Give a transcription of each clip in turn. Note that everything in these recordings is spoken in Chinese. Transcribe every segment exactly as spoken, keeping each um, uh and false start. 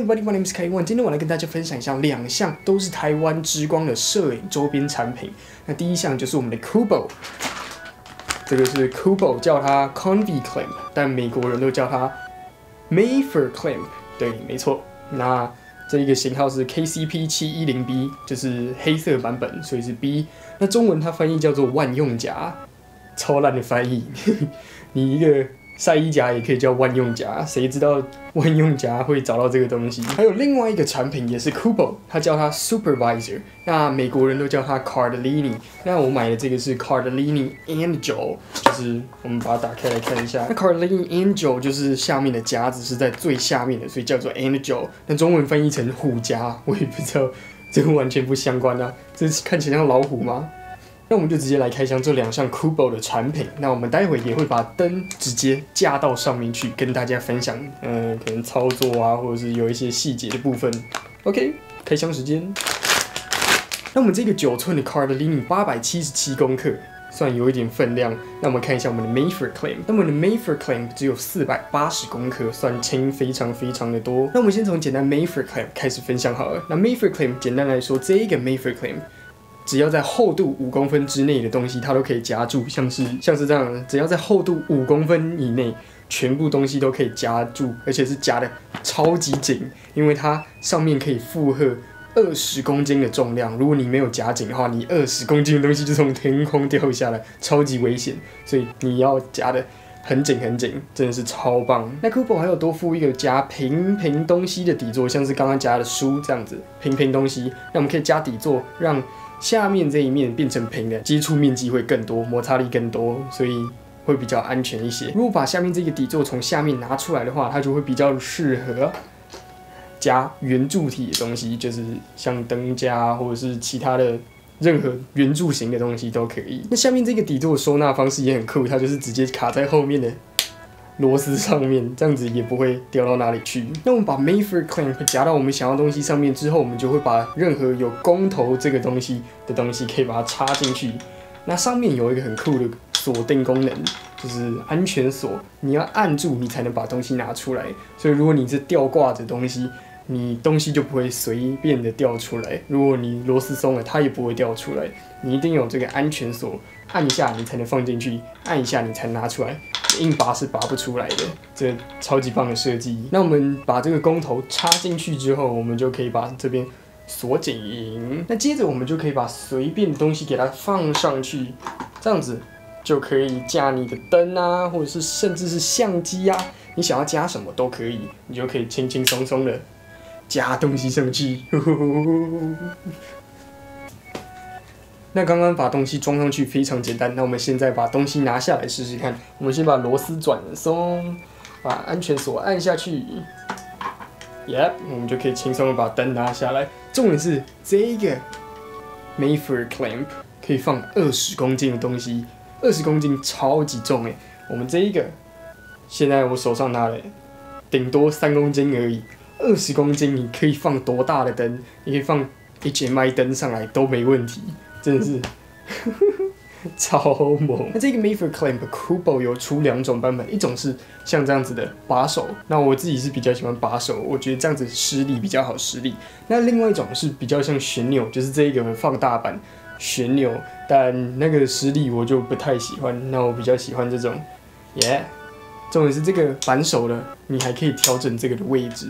everybody, my name is Kaiwan。今天我来跟大家分享一下两项都是台湾之光的摄影周边产品。那第一项就是我们的 Kupo， 这个是 Kupo 叫它 Convi Clamp， 但美国人都叫它 Mayfair Clamp。对，没错。那这一个型号是 K C P 七一零 B， 就是黑色版本，所以是 B。那中文它翻译叫做万用夹，超烂的翻译。你一个。 晒衣夹也可以叫万用夹，谁知道万用夹会找到这个东西？还有另外一个产品也是 Kupo， 它叫它 Super Viser， 那美国人都叫它 Cardellini。那我买的这个是 Cardellini Angle， 就是我们把它打开来看一下。那 Cardellini Angle 就是下面的夹子是在最下面的，所以叫做 Angle。那中文翻译成虎夹，我也不知道，这个完全不相关啊。这看起来像老虎吗？ 那我们就直接来开箱这两项 Kupo 的产品。那我们待会也会把灯直接架到上面去，跟大家分享，嗯、呃，可能操作啊，或者是有一些细节的部分。OK， 开箱时间。那我们这个九寸的 Cardellini 八百七十七公克，算有一点分量。那我们看一下我们的 Mayfair Clamp， 那我们的 Mayfair Clamp 只有四百八十公克，算轻非常非常的多。那我们先从简单 Mayfair Clamp 开始分享好了。那 Mayfair Clamp 简单来说，这一个 Mayfair Clamp。 只要在厚度五公分之内的东西，它都可以夹住，像是像是这样，只要在厚度五公分以内，全部东西都可以夹住，而且是夹的超级紧，因为它上面可以负荷二十公斤的重量。如果你没有夹紧的话，你二十公斤的东西就从天空掉下来，超级危险。所以你要夹的很紧很紧，真的是超棒。那 Kupo 还有多附一个夹平平东西的底座，像是刚刚夹的书这样子，平平东西，那我们可以加底座让 下面这一面变成平的，接触面积会更多，摩擦力更多，所以会比较安全一些。如果把下面这个底座从下面拿出来的话，它就会比较适合加圆柱体的东西，就是像灯架或者是其他的任何圆柱形的东西都可以。那下面这个底座的收纳方式也很酷，它就是直接卡在后面的 螺丝上面，这样子也不会掉到哪里去。那我们把 Mayfair Clamp 夹到我们想要的东西上面之后，我们就会把任何有公头这个东西的东西，可以把它插进去。那上面有一个很酷的锁定功能，就是安全锁，你要按住你才能把东西拿出来。所以如果你是吊挂着东西，你东西就不会随便的掉出来。如果你螺丝松了，它也不会掉出来。你一定有这个安全锁，按一下你才能放进去，按一下你才拿出来。 硬拔是拔不出来的，这超级棒的设计。那我们把这个弓头插进去之后，我们就可以把这边锁紧。那接着我们就可以把随便的东西给它放上去，这样子就可以架你的灯啊，或者是甚至是相机啊，你想要加什么都可以，你就可以轻轻松松的加东西上去。呵呵呵呵 那刚刚把东西装上去非常简单，那我们现在把东西拿下来试试看。我们先把螺丝转松，把安全锁按下去 ，Yep， 我们就可以轻松的把灯拿下来。重点是这个 Mayfair Clamp 可以放二十公斤的东西，二十公斤超级重哎。我们这一个现在我手上拿了，顶多三公斤而已。二十公斤你可以放多大的灯？你可以放 H M I 灯上来都没问题。 真的是超猛！那这个 Mayfair Clamp Kupo 有出两种版本，一种是像这样子的把手，那我自己是比较喜欢把手，我觉得这样子施力比较好施力。那另外一种是比较像旋钮，就是这个放大版旋钮，但那个施力我就不太喜欢，那我比较喜欢这种。耶，重点是这个扳手的，你还可以调整这个的位置。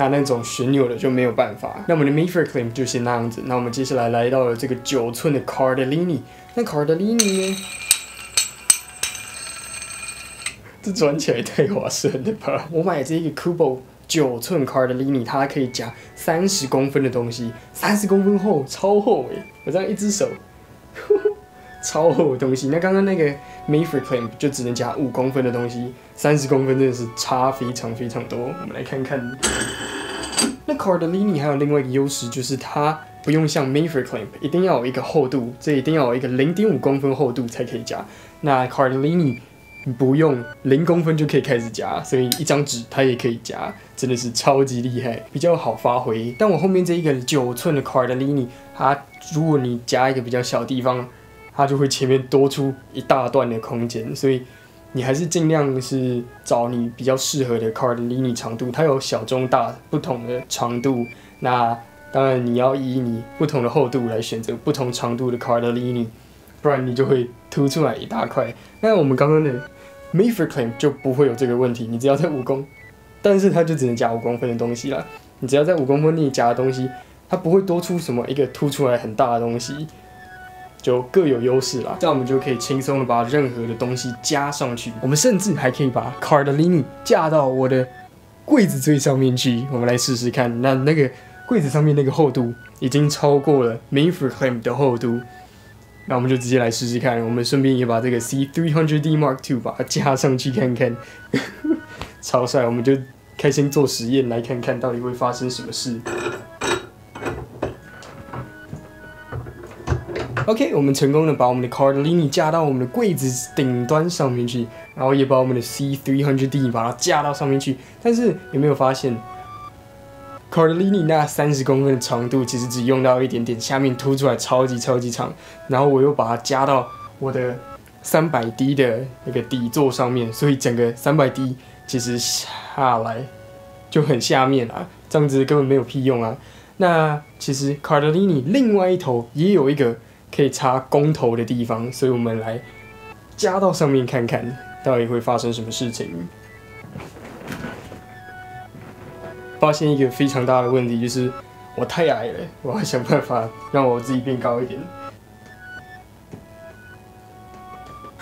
那那种旋钮的就没有办法。那我们的 Mayfair Clamp 就先那样子。那我们接下来来到了这个九寸的 Cardellini。那 Cardellini 呢？这转起来太划算了吧！我买这个 Kupo 九寸 Cardellini， 它可以夹三十公分的东西，三十公分厚，超厚哎！我这样一只手，呵呵超厚的东西。那刚刚那个 Mayfair Clamp 就只能夹五公分的东西，三十公分真的是差非常非常多。我们来看看。 那 Cardellini 还有另外一个优势就是它不用像 Mayfair Clamp 一定要有一个厚度，这一定要有一个 零点五公分厚度才可以夹。那 Cardellini 不用零公分就可以开始夹，所以一张纸它也可以夹，真的是超级厉害，比较好发挥。但我后面这一个九寸的 Cardellini， 它如果你夹一个比较小的地方，它就会前面多出一大段的空间，所以你还是尽量是找你比较适合的 Cardellini 长度，它有小、中、大不同的长度。那当然你要以你不同的厚度来选择不同长度的 Cardellini， 不然你就会凸出来一大块。那我们刚刚的 Mayfair Clamp 就不会有这个问题，你只要在五公，但是它就只能夹五公分的东西啦。你只要在五公分内夹的东西，它不会多出什么一个凸出来很大的东西。 就各有优势啦，这样我们就可以轻松的把任何的东西加上去。我们甚至还可以把 Cardellini 架到我的柜子最上面去，我们来试试看。那那个柜子上面那个厚度已经超过了 Mayfair Clamp 的厚度，那我们就直接来试试看。我们顺便也把这个 C three hundred D Mark two 把它架上去看看，超帅！我们就开心做实验，来看看到底会发生什么事。 OK， 我们成功的把我们的 Cardellini 架到我们的柜子顶端上面去，然后也把我们的 C three hundred D 把它架到上面去。但是有没有发现 ，Cardellini 那三十公分的长度其实只用到一点点，下面凸出来超级超级长。然后我又把它加到我的 三百D 的那个底座上面，所以整个 三百D 其实下来就很下面啊，这样子根本没有屁用啊。那其实 Cardellini 另外一头也有一个 可以插弓头的地方，所以我们来加到上面看看，到底会发生什么事情。发现一个非常大的问题，就是我太矮了，我要想办法让我自己变高一点。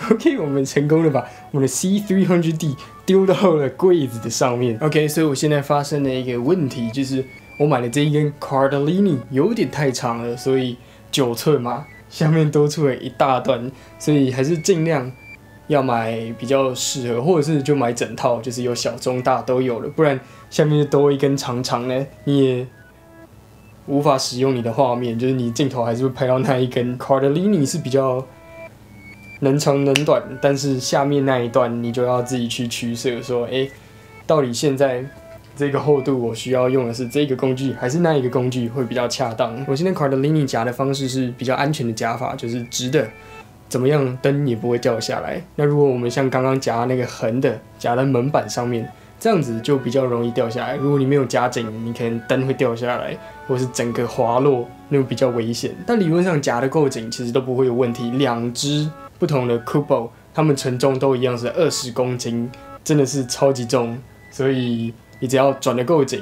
OK， 我们成功的把我们的 C three hundred D 丢到了柜子的上面。OK， 所以我现在发生了一个问题，就是我买的这一根 Cardellini 有点太长了，所以九寸嘛。 下面多出了一大段，所以还是尽量要买比较适合，或者是就买整套，就是有小、中、大都有了，不然下面就多一根长长的，你也无法使用你的画面，就是你镜头还是会拍到那一根。Cardellini 是比较能长能短，但是下面那一段你就要自己去取舍，说，哎、欸，到底现在 这个厚度我需要用的是这个工具还是那一个工具会比较恰当？我现在 Cardellini 夹的方式是比较安全的夹法，就是直的，怎么样灯也不会掉下来。那如果我们像刚刚夹那个横的，夹在门板上面，这样子就比较容易掉下来。如果你没有夹紧，你可能灯会掉下来，或是整个滑落，那比较危险。但理论上夹的够紧，其实都不会有问题。两只不同的 Kupo， 它们承重都一样是二十公斤，真的是超级重，所以 你只要转得够紧，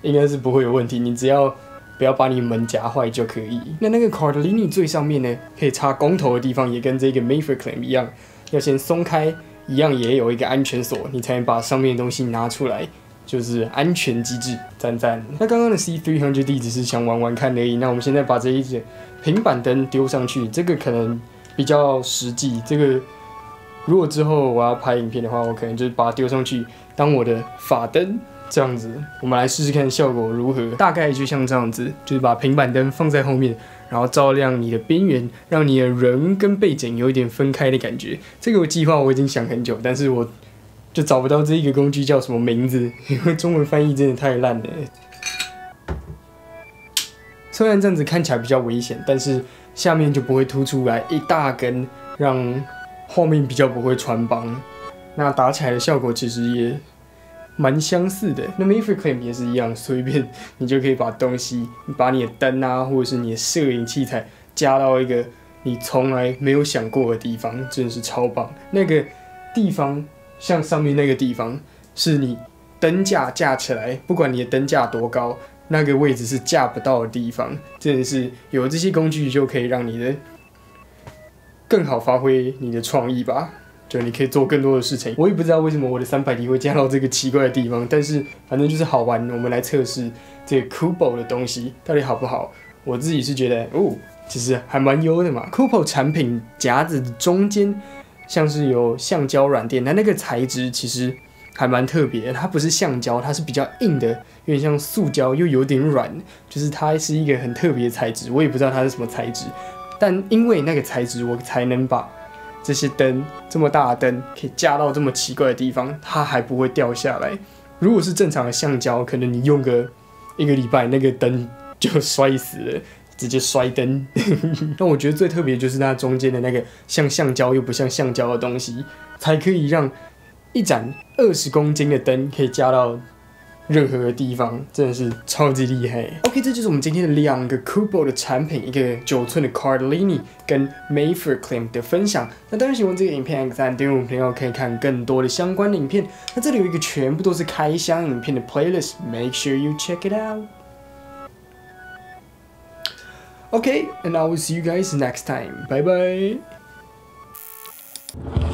应该是不会有问题。你只要不要把你门夹坏就可以。那那个 Cardellini 最上面呢，可以插弓头的地方也跟这个 Mayfair Clamp 一样，要先松开，一样也有一个安全锁，你才能把上面的东西拿出来，就是安全机制，赞赞。那刚刚的 C three hundred D 只是想玩玩看而已。那我们现在把这一只平板灯丢上去，这个可能比较实际。这个如果之后我要拍影片的话，我可能就是把它丢上去 当我的法灯这样子，我们来试试看效果如何。大概就像这样子，就是把平板灯放在后面，然后照亮你的边缘，让你的人跟背景有一点分开的感觉。这个计划我已经想很久，但是我就找不到这一个工具叫什么名字，因为中文翻译真的太烂了。虽然这样子看起来比较危险，但是下面就不会凸出来一大根，让画面比较不会穿帮。 那打起来的效果其实也蛮相似的。那 Mayfair Clamp 也是一样，随便你就可以把东西，把你的灯啊，或者是你的摄影器材，加到一个你从来没有想过的地方，真的是超棒。那个地方，像上面那个地方，是你灯架架起来，不管你的灯架多高，那个位置是架不到的地方。真的是有这些工具就可以让你的更好发挥你的创意吧。 就你可以做更多的事情。我也不知道为什么我的 三百D 会加到这个奇怪的地方，但是反正就是好玩。我们来测试这个 Kupo 的东西到底好不好。我自己是觉得哦，其实还蛮优的嘛。Kupo 产品夹子的中间像是有橡胶软垫，那那个材质其实还蛮特别，它不是橡胶，它是比较硬的，有点像塑胶又有点软，就是它是一个很特别的材质。我也不知道它是什么材质，但因为那个材质，我才能把 这些灯这么大的灯可以架到这么奇怪的地方，它还不会掉下来。如果是正常的橡胶，可能你用个一个礼拜，那个灯就摔死了。直接摔灯。但我觉得最特别就是它中间的那个像橡胶又不像橡胶的东西，才可以让一盏二十公斤的灯可以加到任何的地方，真的是超级厉害。OK， 这就是我们今天的两个 Kupo 的产品，一个九寸的 Cardellini 跟 Mayfair Clamp 的分享。那当然喜欢这个影片，按个赞，订阅我们频道可以看更多的相关的影片。那这里有一个全部都是开箱影片的 playlist，make sure you check it out。Okay, and I will see you guys next time. Bye bye.